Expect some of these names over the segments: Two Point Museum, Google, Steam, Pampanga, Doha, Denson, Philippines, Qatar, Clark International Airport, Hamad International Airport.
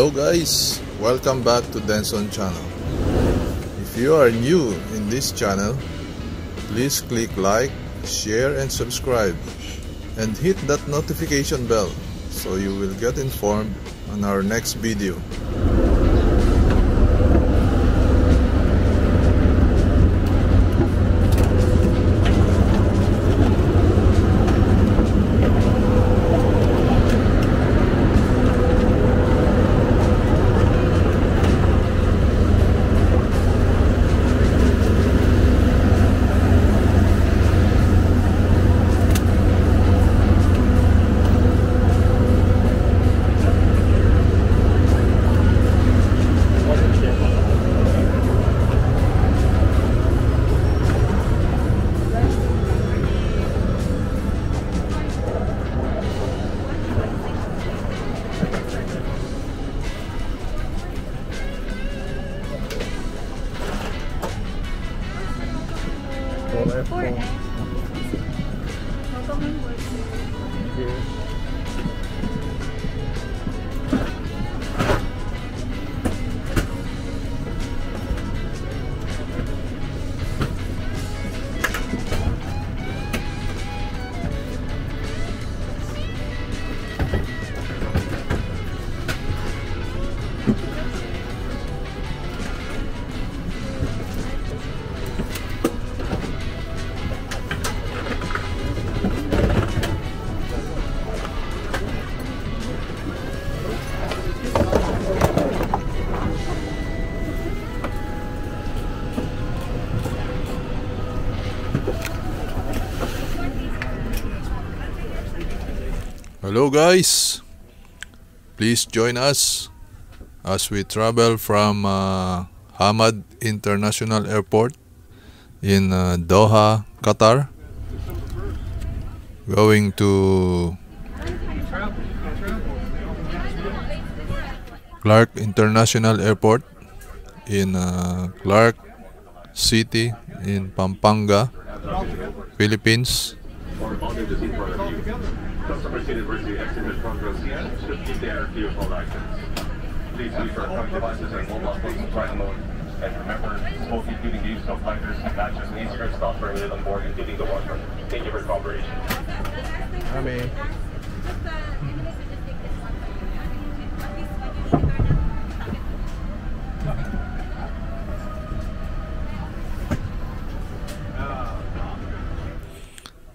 Hello guys! Welcome back to Denson channel. If you are new in this channel, please click like, share, and subscribe. And hit that notification bell so you will get informed on our next video. Hello guys, please join us as we travel from Hamad International Airport in Doha, Qatar, going to Clark International Airport in Clark City in Pampanga, Philippines.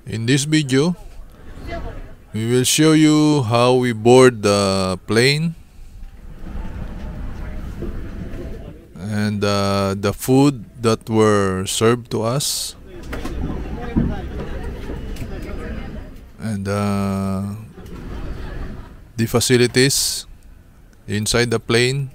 In this video, we will show you how we board the plane and the food that were served to us, and the facilities inside the plane.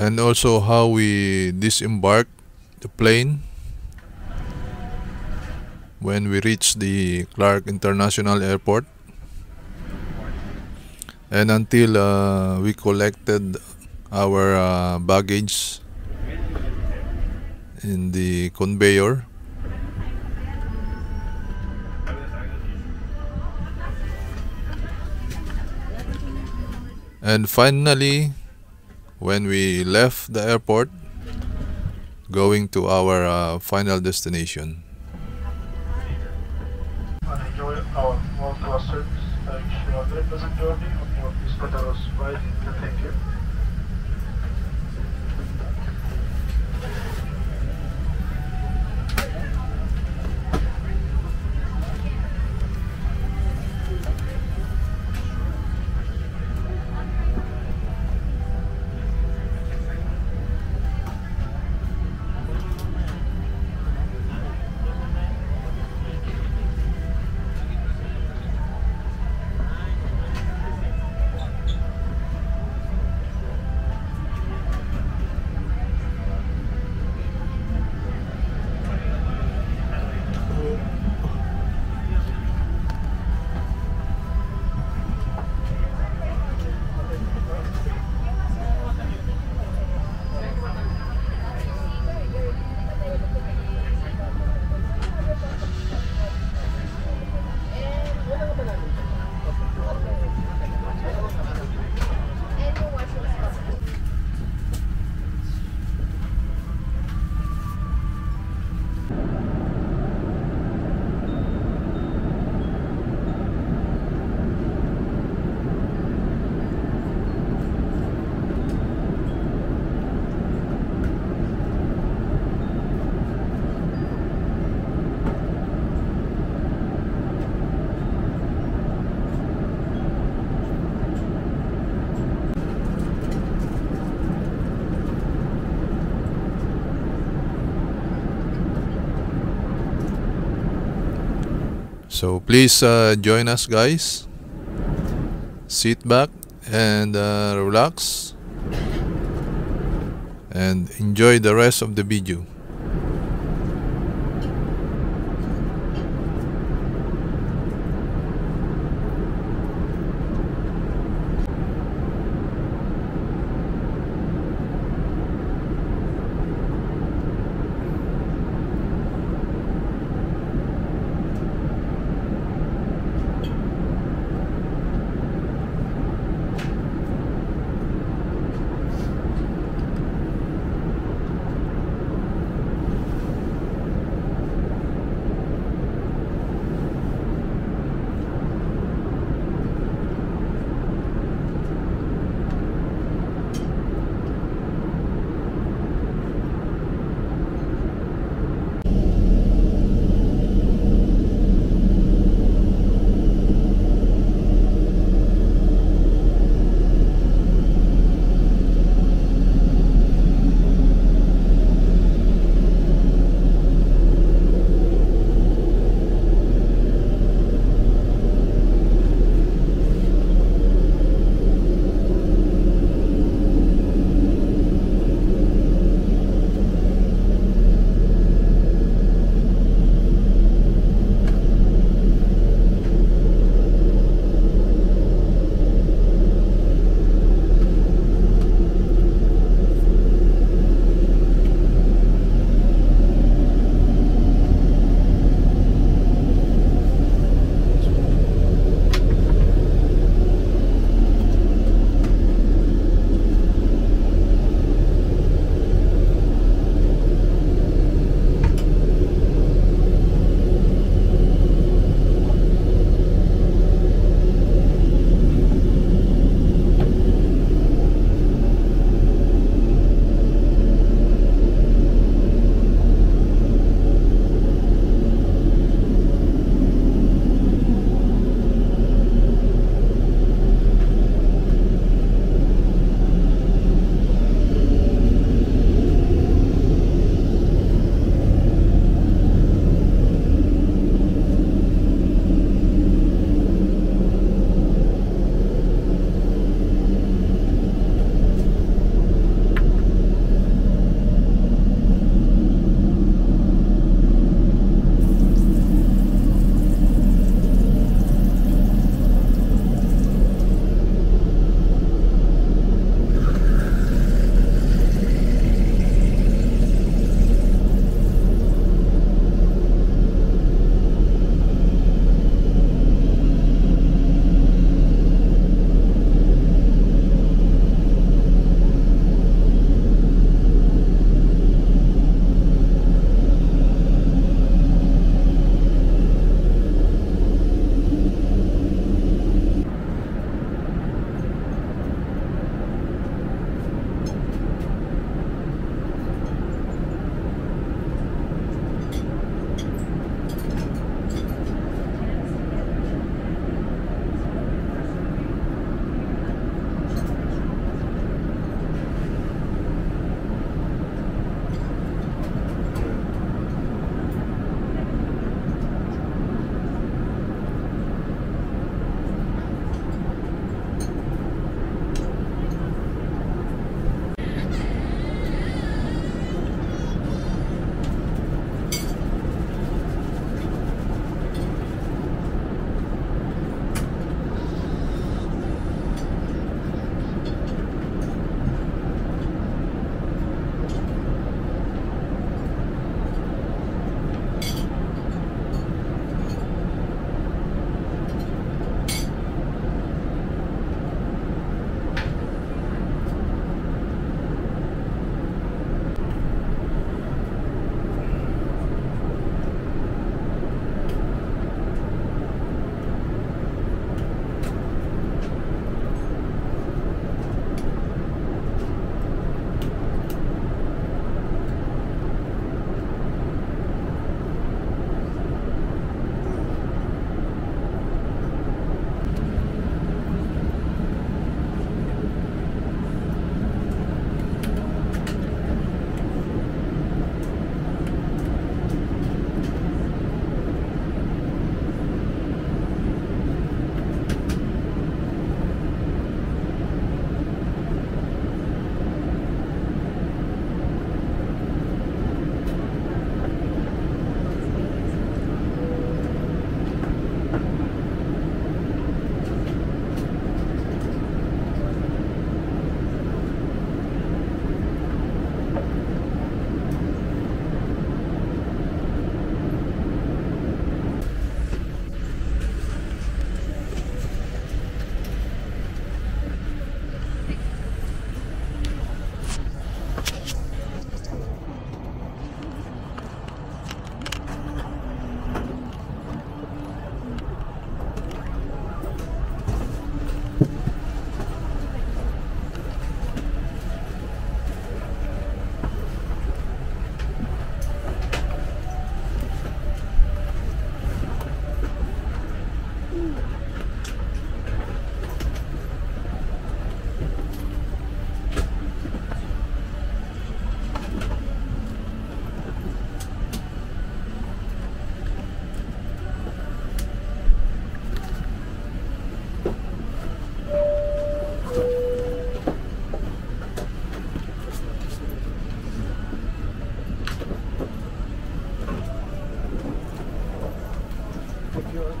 And also how we disembark the plane when we reach the Clark International Airport, and until we collected our baggage in the conveyor. And finally, when we left the airport, going to our final destination. Enjoy our world-class service. I wish you a very pleasant journey on board this Qatar's flight. Thank you. So please join us, guys. Sit back and relax and enjoy the rest of the video. secure. Thank you.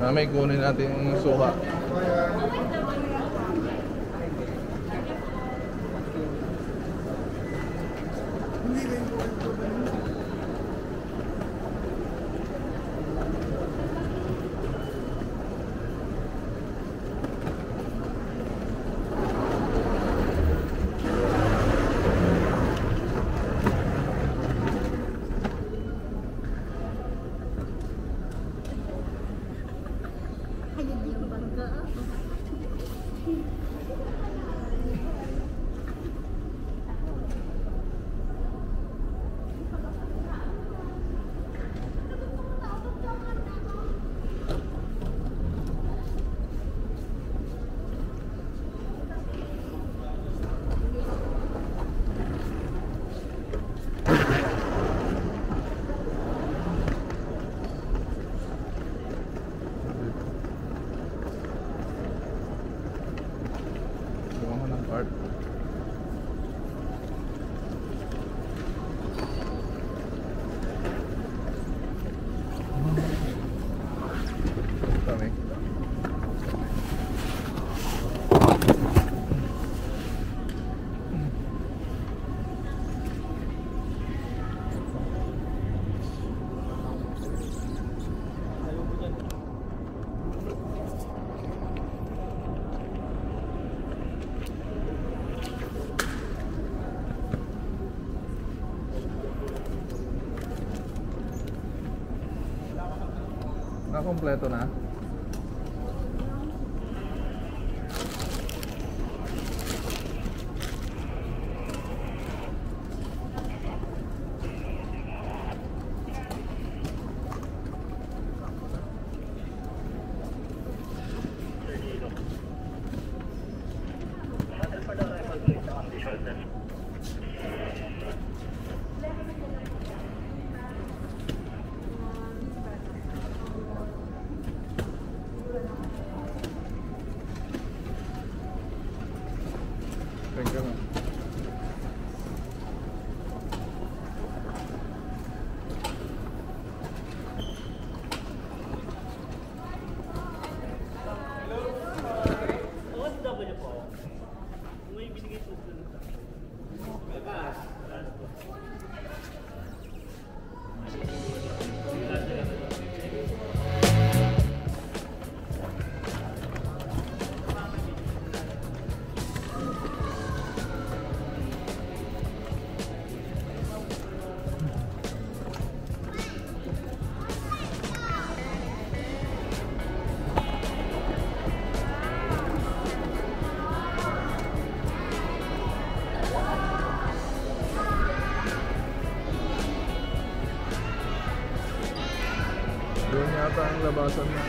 Mamay kunin natin yung suha. Kompleto na. Labasan na.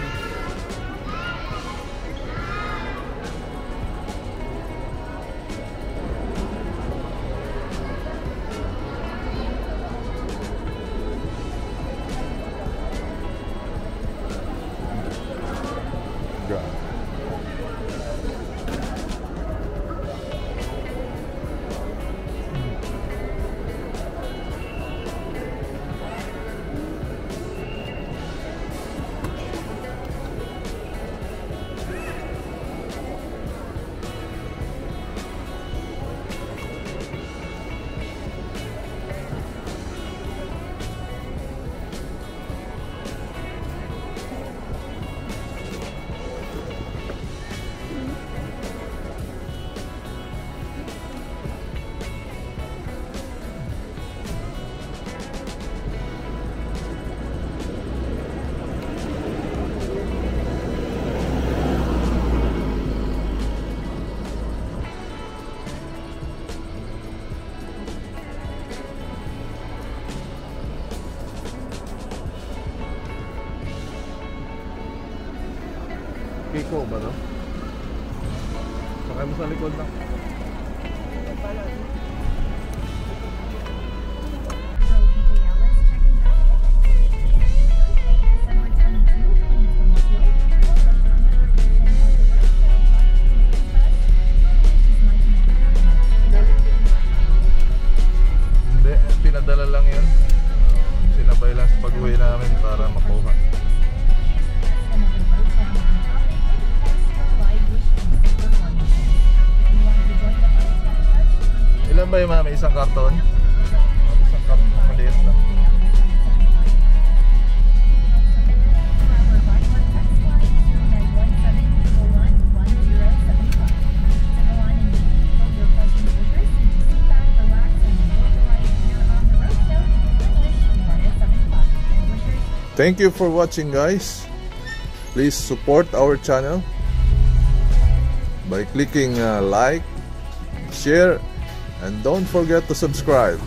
Kiko ba no? Sakay mo sa likod na. Hindi, pinadala lang yun. Sinabay lang sa pag-uwi namin para makuha. ba yung mga may isang karton? Isang karton na maliit lang. Thank you for watching, guys. Please support our channel by clicking like, share, and don't forget to subscribe.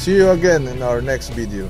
See you again in our next video.